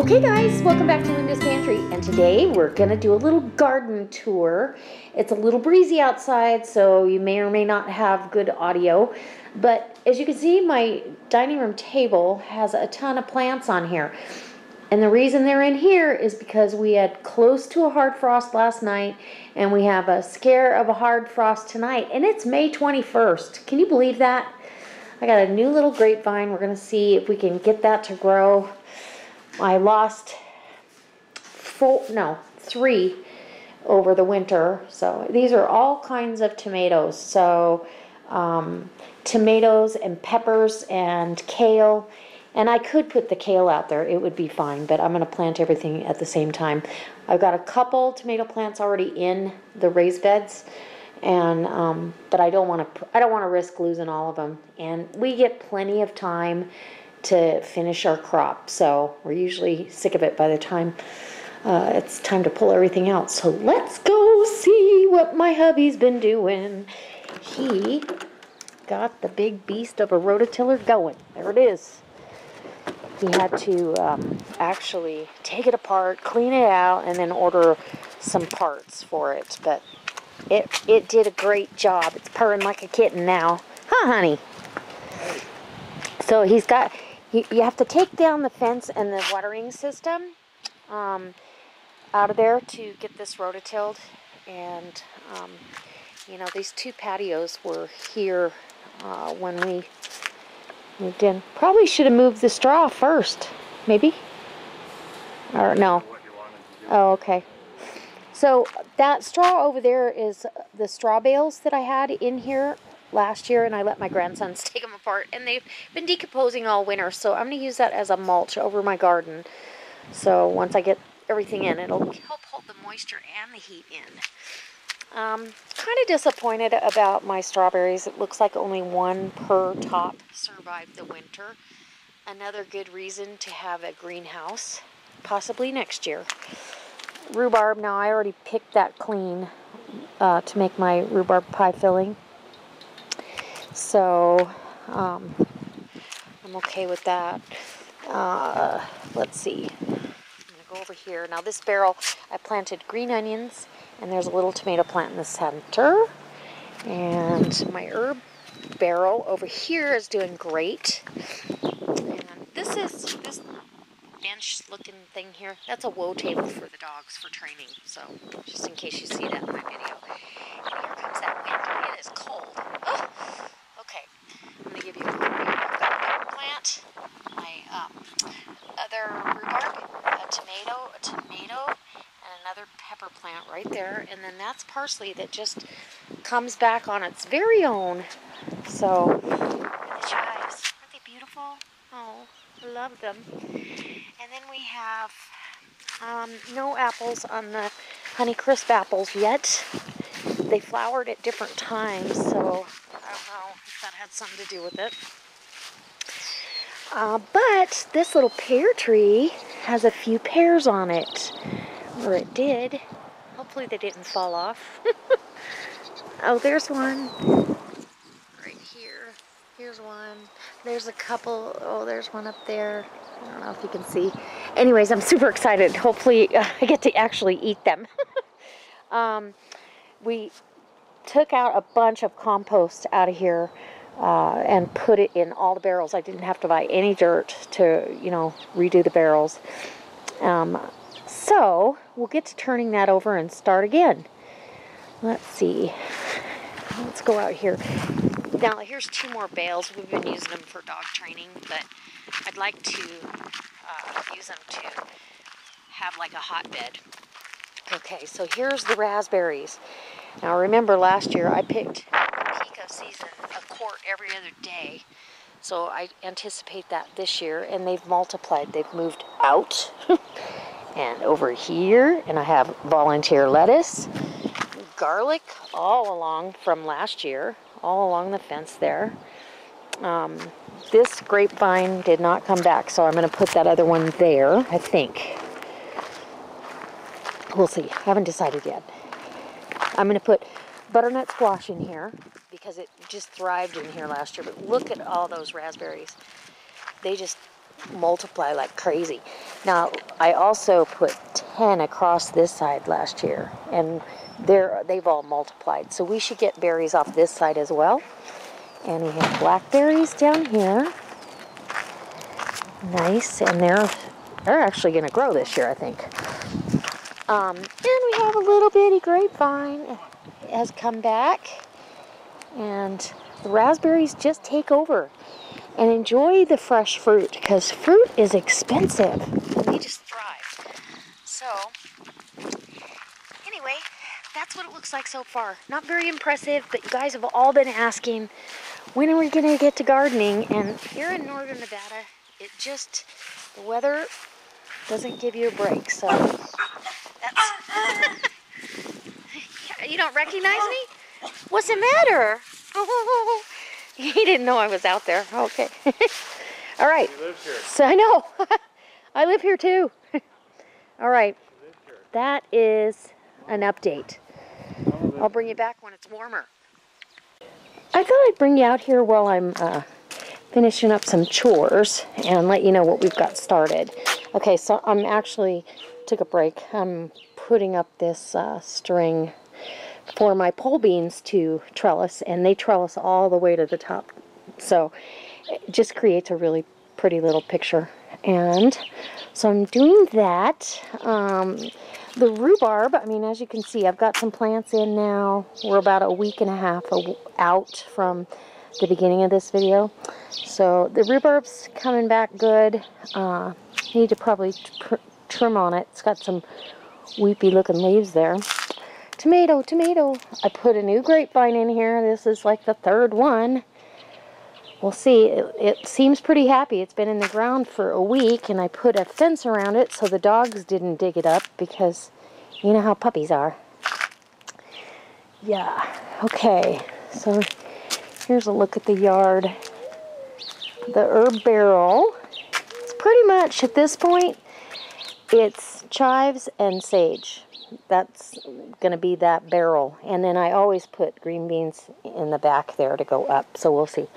Okay guys, welcome back to Linda's Pantry, and today we're gonna do a little garden tour. It's a little breezy outside, so you may or may not have good audio, but as you can see, my dining room table has a ton of plants on here. And the reason they're in here is because we had close to a hard frost last night, and we have a scare of a hard frost tonight, and it's May 21st. Can you believe that? I got a new little grapevine. We're gonna see if we can get that to grow. I lost three over the winter. So these are all kinds of tomatoes. So tomatoes and peppers and kale. And I could put the kale out there. It would be fine, but I'm going to plant everything at the same time. I've got a couple tomato plants already in the raised beds, and but I don't want to risk losing all of them. And we get plenty of time to finish our crop, so we're usually sick of it by the time it's time to pull everything out. So let's go see what my hubby's been doing. He got the big beast of a rototiller going. There it is. He had to actually take it apart, clean it out, and then order some parts for it, but it did a great job. It's purring like a kitten now, huh, honey? So he's got, you have to take down the fence and the watering system out of there to get this rototilled. And, you know, these two patios were here when we moved in. Probably should have moved the straw first, maybe? Or no. Oh, okay. So that straw over there is the straw bales that I had in here last year, and I let my grandsons take them apart, and they've been decomposing all winter, so I'm going to use that as a mulch over my garden. So once I get everything in, it'll help hold the moisture and the heat in. Kind of disappointed about my strawberries. It looks like only one per top survived the winter. Another good reason to have a greenhouse, possibly next year. Rhubarb, now I already picked that clean to make my rhubarb pie filling. So, I'm okay with that. Let's see. I'm going to go over here. Now this barrel, I planted green onions, and there's a little tomato plant in the center. And my herb barrel over here is doing great. And this is, this bench looking thing here, that's a woe table for the dogs for training. So, just in case you see that in my video. And here comes that wind. It is cold. Oh! Okay, I'm going to give you a little bit of plant, my other rhubarb, a tomato, and another pepper plant right there. And then that's parsley that just comes back on its very own. So, look at the chives. Aren't they beautiful? Oh, I love them. And then we have no apples on the Honeycrisp apples yet. They flowered at different times, so I don't know if that had something to do with it. But this little pear tree has a few pears on it. Or it did. Hopefully they didn't fall off. Oh, there's one. Right here. Here's one. There's a couple. Oh, there's one up there. I don't know if you can see. Anyways, I'm super excited. Hopefully I get to actually eat them. We took out a bunch of compost out of here and put it in all the barrels. I didn't have to buy any dirt to, you know, redo the barrels. So we'll get to turning that over and start again. Let's see. Let's go out here. Now here's two more bales. We've been using them for dog training, but I'd like to use them to have like a hotbed. Okay, so here's the raspberries. Now remember last year I picked at the peak of season a quart every other day. So I anticipate that this year, and they've multiplied. They've moved out and over here, and I have volunteer lettuce, garlic all along from last year, all along the fence there. This grapevine did not come back, so I'm going to put that other one there, I think. We'll see. I haven't decided yet. I'm going to put butternut squash in here because it just thrived in here last year. But look at all those raspberries. They just multiply like crazy. Now, I also put 10 across this side last year, and they've all multiplied. So we should get berries off this side as well. And we have blackberries down here. Nice, and they're actually going to grow this year, I think. And we have a little bitty grapevine. It has come back, and the raspberries just take over. And enjoy the fresh fruit, because fruit is expensive. They just thrive. So, anyway, that's what it looks like so far. Not very impressive, but you guys have all been asking, when are we going to get to gardening? And here in northern Nevada, it just, the weather doesn't give you a break. So, that's... You don't recognize me? What's the matter? Oh. He didn't know I was out there. Okay. All right. You live here. So I know. I live here too. All right. You live here. That is an update. I'll bring you back when it's warmer. I thought I'd bring you out here while I'm finishing up some chores and let you know what we've got started. Okay, so I'm actually took a break. I'm putting up this string for my pole beans to trellis, and they trellis all the way to the top, so it just creates a really pretty little picture. And so I'm doing that. The rhubarb, I mean, as you can see, I've got some plants in now. We're about a week and a half out from the beginning of this video, so the rhubarb's coming back good. Need to probably trim on it. It's got some weepy looking leaves there. Tomato, tomato. I put a new grapevine in here. This is like the third one. We'll see. It seems pretty happy. It's been in the ground for a week, and I put a fence around it so the dogs didn't dig it up, because you know how puppies are. Yeah. Okay. So here's a look at the yard. The herb barrel. It's pretty much at this point, it's chives and sage. That's going to be that barrel. And then I always put green beans in the back there to go up, so we'll see.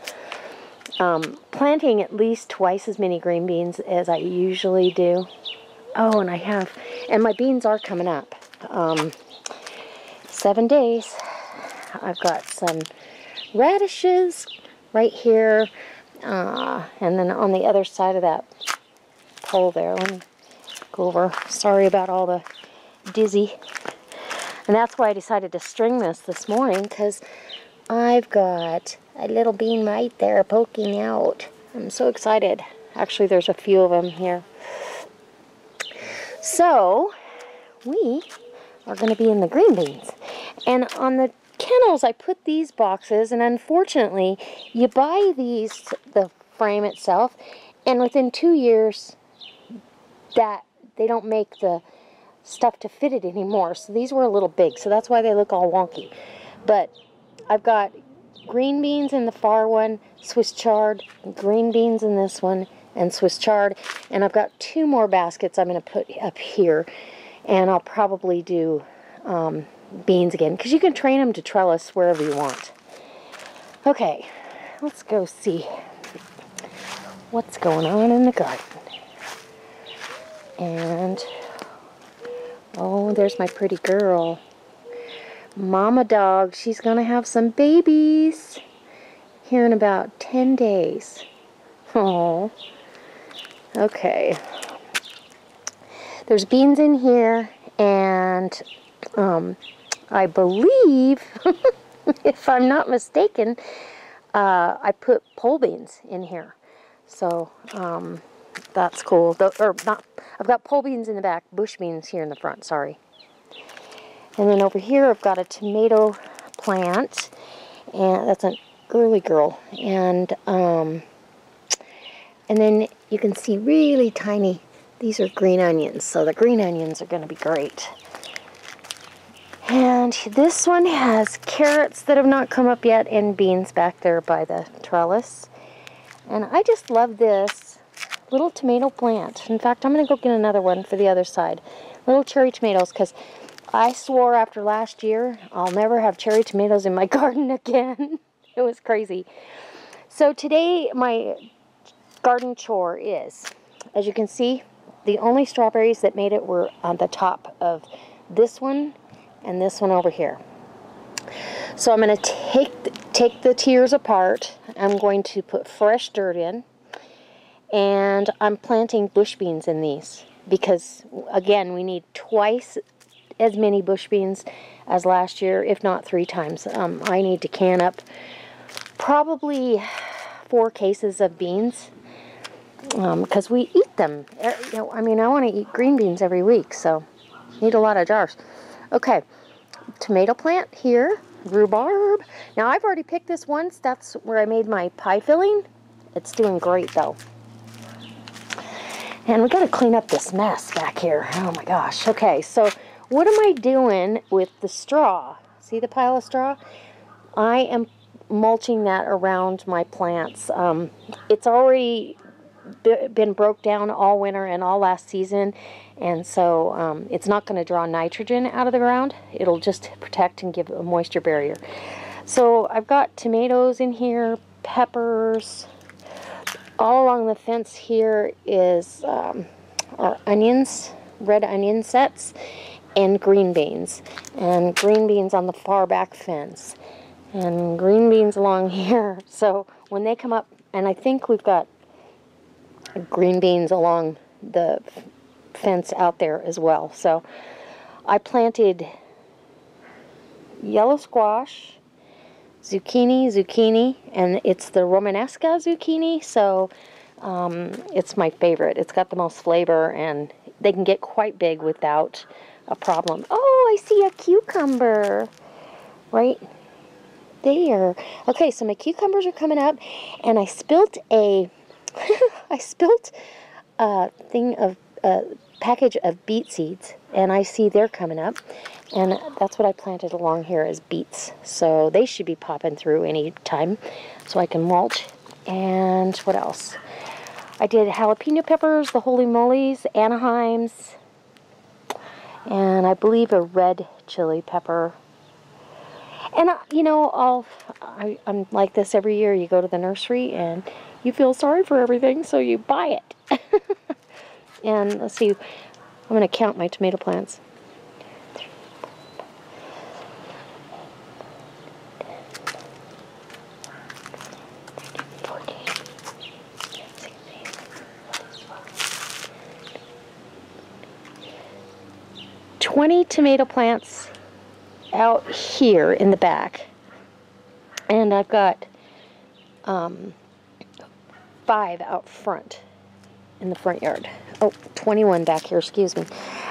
Planting at least twice as many green beans as I usually do. Oh, and I have, and my beans are coming up. 7 days. I've got some radishes right here. And then on the other side of that pole there, let me go over. Sorry about all the dizzy. And that's why I decided to string this morning, because I've got a little bean right there poking out. I'm so excited. Actually, there's a few of them here. So we are going to be in the green beans. And on the kennels, I put these boxes, and unfortunately you buy these, the frame itself, and within 2 years that they don't make the stuff to fit it anymore, so these were a little big, so that's why they look all wonky. But I've got green beans in the far one, Swiss chard, green beans in this one, and Swiss chard, and I've got 2 more baskets I'm going to put up here, and I'll probably do beans again, because you can train them to trellis wherever you want. Okay, let's go see what's going on in the garden. And oh, there's my pretty girl. Mama dog, she's going to have some babies here in about 10 days. Oh. Okay. There's beans in here, and I believe, if I'm not mistaken, I put pole beans in here. So, that's cool. I've got pole beans in the back, bush beans here in the front, sorry. And then over here I've got a tomato plant, and that's an early girl. And then you can see really tiny, these are green onions, so the green onions are going to be great. And this one has carrots that have not come up yet, and beans back there by the trellis. And I just love this little tomato plant. In fact, I'm going to go get another one for the other side. Little cherry tomatoes, because I swore after last year I'll never have cherry tomatoes in my garden again. It was crazy. So today my garden chore is As you can see, the only strawberries that made it were on the top of this one and this one over here. So I'm going to take the tiers apart. I'm going to put fresh dirt in, and I'm planting bush beans in these because, again, we need twice as many bush beans as last year, if not 3 times. I need to can up probably 4 cases of beans because we eat them. I mean, I want to eat green beans every week, so need a lot of jars. Okay, tomato plant here, rhubarb. Now I've already picked this once. That's where I made my pie filling. It's doing great though. And we got to clean up this mess back here. Oh my gosh. Okay, so what am I doing with the straw? See the pile of straw? I am mulching that around my plants. It's already been broke down all winter and all last season, and so it's not going to draw nitrogen out of the ground. It'll just protect and give a moisture barrier. So I've got tomatoes in here, peppers. All along the fence here is our onions, red onion sets, and green beans. And green beans on the far back fence. And green beans along here. So when they come up, and I think we've got green beans along the fence out there as well. So I planted yellow squash, zucchini, and it's the Romanesca zucchini, so it's my favorite. It's got the most flavor, and they can get quite big without a problem. Oh, I see a cucumber right there. Okay, so my cucumbers are coming up, and I spilt a package of beet seeds, and I see they're coming up, and that's what I planted along here is beets, so they should be popping through any time, so I can mulch. And what else? I did jalapeno peppers, the holy mollies, Anaheims, and I believe a red chili pepper. And you know, I'm like this every year. You go to the nursery and you feel sorry for everything, so you buy it. And let's see, I'm going to count my tomato plants. 20 tomato plants out here in the back. And I've got 5 out front in the front yard. Oh, 21 back here, excuse me.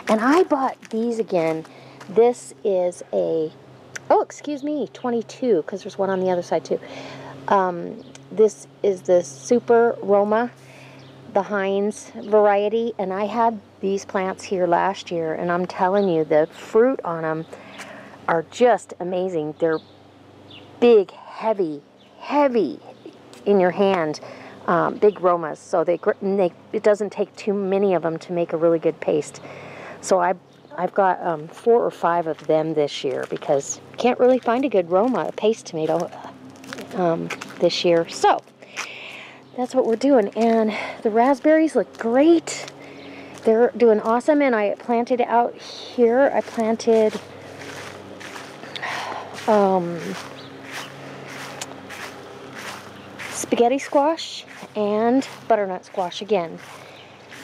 And I bought these again. This is a, oh, excuse me, 22, because there's one on the other side too. This is the Super Roma, the Heinz variety, and I had these plants here last year, and I'm telling you, the fruit on them are just amazing. They're big, heavy in your hand. Big romas, so it doesn't take too many of them to make a really good paste. So I've got 4 or 5 of them this year because can't really find a good Roma, a paste tomato this year. So that's what we're doing, and the raspberries look great. They're doing awesome, and I planted out here. I planted spaghetti squash and butternut squash again.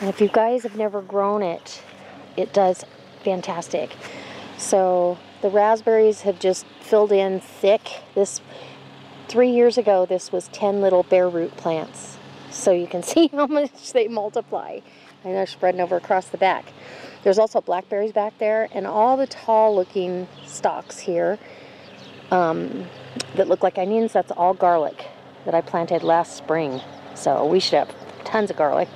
And if you guys have never grown it, it does fantastic. So the raspberries have just filled in thick. This 3 years ago, this was 10 little bare root plants. So you can see how much they multiply. And they're spreading over across the back. There's also blackberries back there, and all the tall looking stalks here that look like onions, that's all garlic that I planted last spring. So we should have tons of garlic,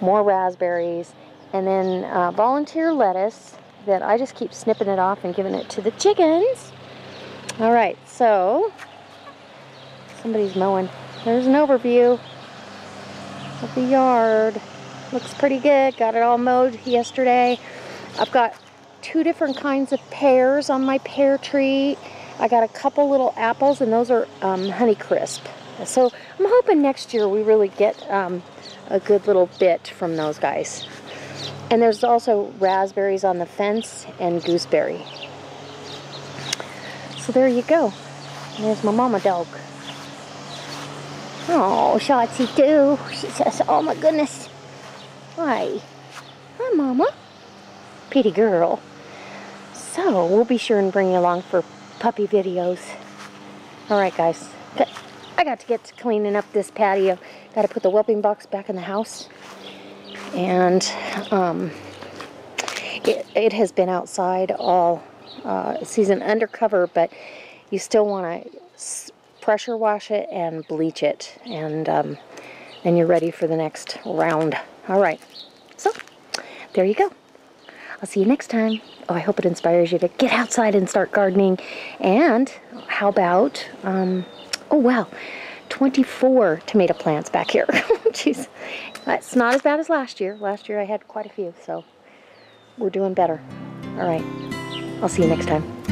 more raspberries, and then volunteer lettuce that I just keep snipping it off and giving it to the chickens. All right, so somebody's mowing. There's an overview of the yard. Looks pretty good. Got it all mowed yesterday. I've got 2 different kinds of pears on my pear tree. I got a couple little apples, and those are Honeycrisp. So I'm hoping next year we really get a good little bit from those guys. And there's also raspberries on the fence and gooseberry. So there you go. There's my mama dog. Oh, Shotzi too. She says, oh my goodness. Hi. Hi, Mama. Pretty girl. So we'll be sure and bring you along for puppy videos. All right, guys. I got to get to cleaning up this patio. Got to put the whelping box back in the house. And it has been outside all season undercover, but you still want to pressure wash it and bleach it. And then you're ready for the next round. All right. So there you go. I'll see you next time. Oh, I hope it inspires you to get outside and start gardening. And how about... oh, wow, 24 tomato plants back here. Jeez, that's not as bad as last year. Last year I had quite a few, so we're doing better. All right, I'll see you next time.